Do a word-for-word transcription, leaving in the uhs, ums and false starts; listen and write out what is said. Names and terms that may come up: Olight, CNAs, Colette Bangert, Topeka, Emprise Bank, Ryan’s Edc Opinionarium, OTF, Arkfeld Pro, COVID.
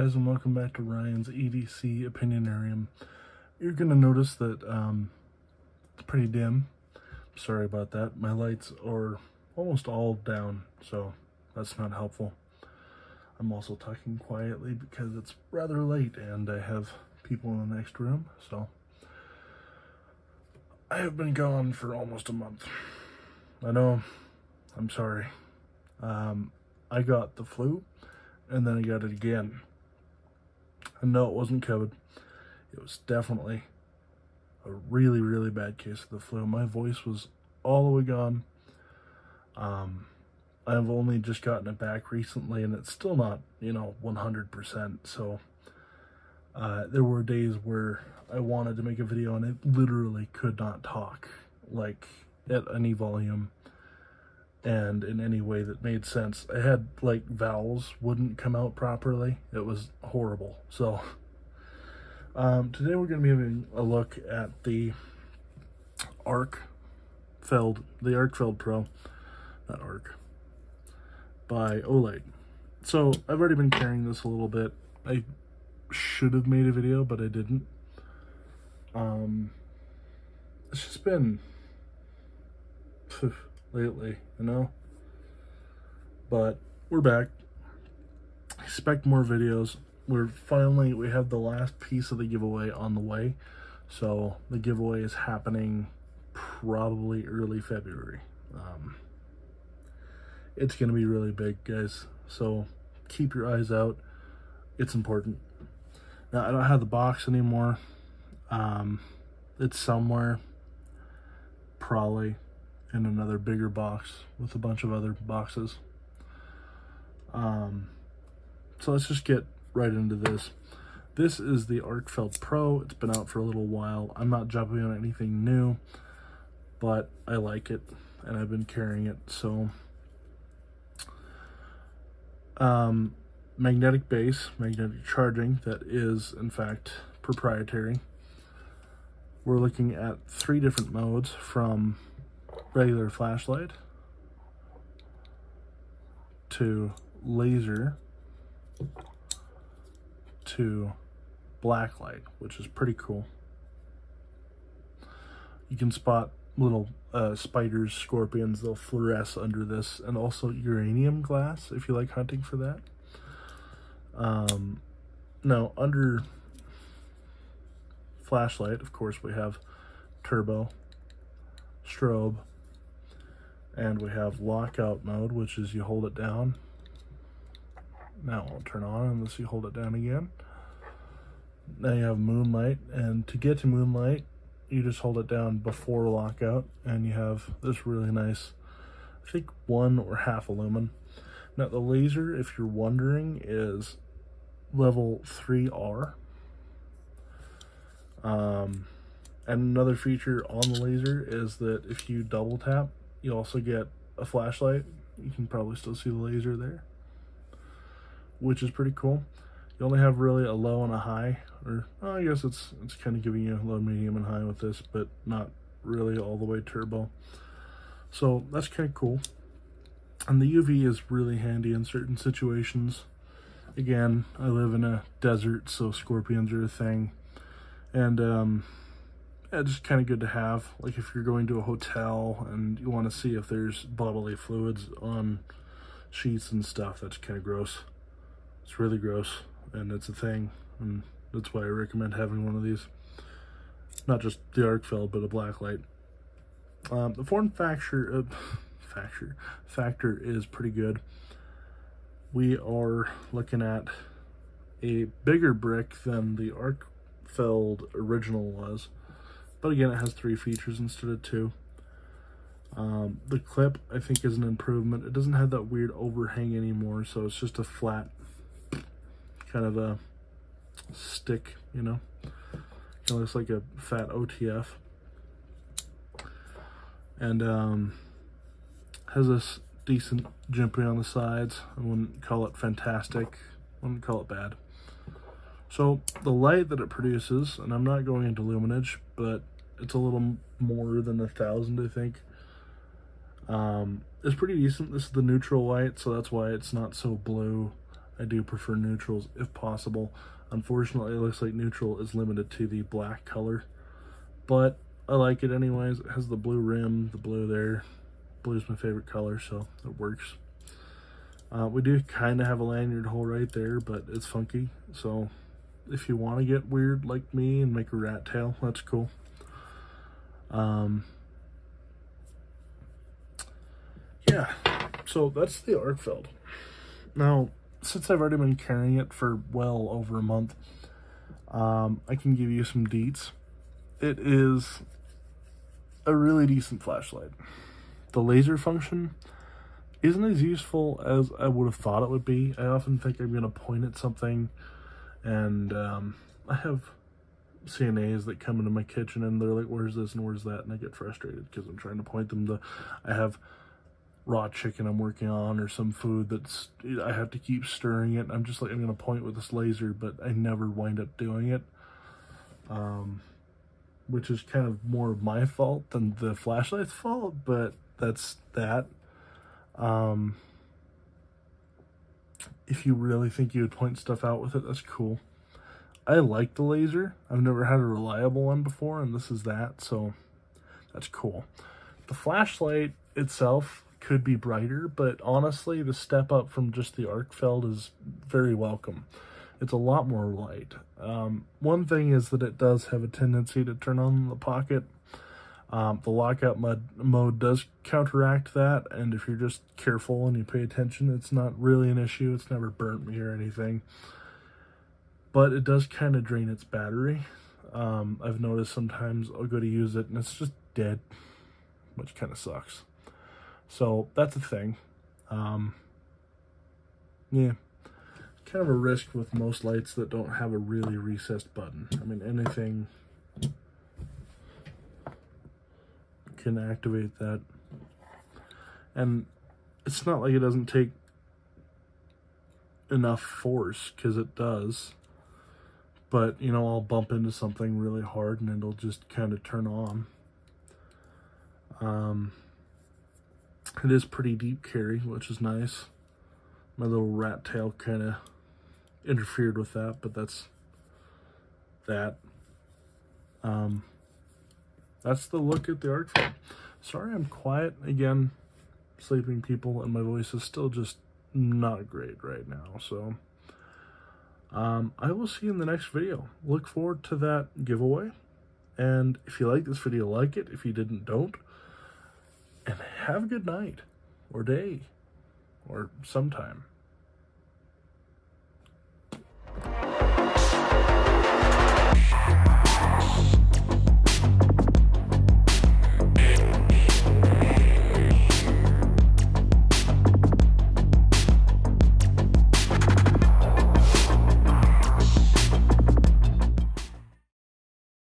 guys, and welcome back to Ryan's E D C Opinionarium. You're gonna notice that um, it's pretty dim. Sorry about that. My lights are almost all down, so that's not helpful. I'm also talking quietly because it's rather late and I have people in the next room, so I have been gone for almost a month. I know, I'm sorry. Um, I got the flu, and then I got it again. And no, it wasn't COVID. It was definitely a really, really bad case of the flu. My voice was all the way gone. Um, I've only just gotten it back recently, and it's still not, you know, one hundred percent. So uh, there were days where I wanted to make a video, and I literally could not talk, like, at any volume and in any way that made sense. I had, like, vowels wouldn't come out properly. It was horrible. So um, today we're going to be having a look at the Arkfeld, the Arkfeld Pro, not Arc, by Olight. So I've already been carrying this a little bit. I should have made a video, but I didn't. Um, it's just been phew, lately, you know, but we're back. Expect more videos. We're finally, we have the last piece of the giveaway on the way, so the giveaway is happening probably early February. Um, it's gonna be really big, guys, so keep your eyes out. It's important. Now, I don't have the box anymore. Um, it's somewhere, probably in another bigger box with a bunch of other boxes. Um, so let's just get right into this. This is the Arkfeld Pro. It's been out for a little while. I'm not jumping on anything new, but I like it and I've been carrying it. So, um, magnetic base, magnetic charging, that is in fact proprietary. We're looking at three different modes, from regular flashlight to laser to blacklight, which is pretty cool. You can spot little uh, spiders, scorpions, they'll fluoresce under this, and also uranium glass if you like hunting for that. Um, now, under flashlight, of course, we have turbo, strobe, and we have lockout mode, which is you hold it down. Now I'll turn on unless you hold it down again. Now you have moonlight, and to get to moonlight, you just hold it down before lockout, and you have this really nice, I think, one or half a lumen. Now the laser, if you're wondering, is level three R. Um, and another feature on the laser is that if you double tap, you also get a flashlight. You can probably still see the laser there, which is pretty cool. You only have really a low and a high, or oh, I guess it's it's kind of giving you a low, medium, and high with this, but not really all the way turbo. So that's kind of cool. And the U V is really handy in certain situations. Again, I live in a desert, so scorpions are a thing. And um, yeah, just kind of good to have, like if you're going to a hotel and you want to see if there's bodily fluids on sheets and stuff. That's kind of gross. It's really gross, and it's a thing, and that's why I recommend having one of these. Not just the Arkfeld, but a blacklight. Um, the form factor, uh, factor, factor is pretty good. We are looking at a bigger brick than the Arc Feld original was, but again, it has three features instead of two. Um, the clip, I think, is an improvement. It doesn't have that weird overhang anymore, so it's just a flat kind of a stick, you know. It looks like a fat O T F, and um, has this decent jimping on the sides. I wouldn't call it fantastic, I wouldn't call it bad. So the light that it produces, and I'm not going into luminage, but it's a little more than a thousand, I think. Um, it's pretty decent. This is the neutral light, so that's why it's not so blue I do prefer neutrals if possible. Unfortunately, it looks like neutral is limited to the black color, but I like it anyways. It has the blue rim, the blue there. Blue is my favorite color, so it works. Uh, we do kind of have a lanyard hole right there, but it's funky. So if you want to get weird like me and make a rat tail, that's cool. Um, yeah, so that's the Arkfeld. Now, since I've already been carrying it for well over a month, um, I can give you some deets. It is a really decent flashlight. The laser function isn't as useful as I would have thought it would be. I often think I'm going to point at something, and um, I have C N As that come into my kitchen and they're like, where's this and where's that? And I get frustrated because I'm trying to point them to, I have raw chicken I'm working on or some food that's, I have to keep stirring it. And I'm just like, I'm going to point with this laser, but I never wind up doing it. Um, which is kind of more of my fault than the flashlight's fault, but that's that. Um, if you really think you would point stuff out with it, that's cool. I like the laser. I've never had a reliable one before, and this is that, so that's cool. The flashlight itself could be brighter, but honestly, the step up from just the Arkfeld is very welcome. It's a lot more light. Um, one thing is that it does have a tendency to turn on in the pocket. Um, the lockout mode, mode does counteract that, and if you're just careful and you pay attention, it's not really an issue. It's never burnt me or anything. But it does kind of drain its battery. Um, I've noticed sometimes I'll go to use it and it's just dead, which kind of sucks. So that's a thing. Um, yeah. Kind of a risk with most lights that don't have a really recessed button. I mean, anything can activate that, and it's not like it doesn't take enough force, because it does, but you know, I'll bump into something really hard and it'll just kind of turn on. Um, it is pretty deep carry, which is nice. My little rat tail kind of interfered with that, but that's that. Um, That's the look at the Arkfeld. Sorry I'm quiet again, sleeping people, and my voice is still just not great right now. So um, I will see you in the next video. Look forward to that giveaway. And if you like this video, like it. If you didn't, don't. And have a good night or day or sometime.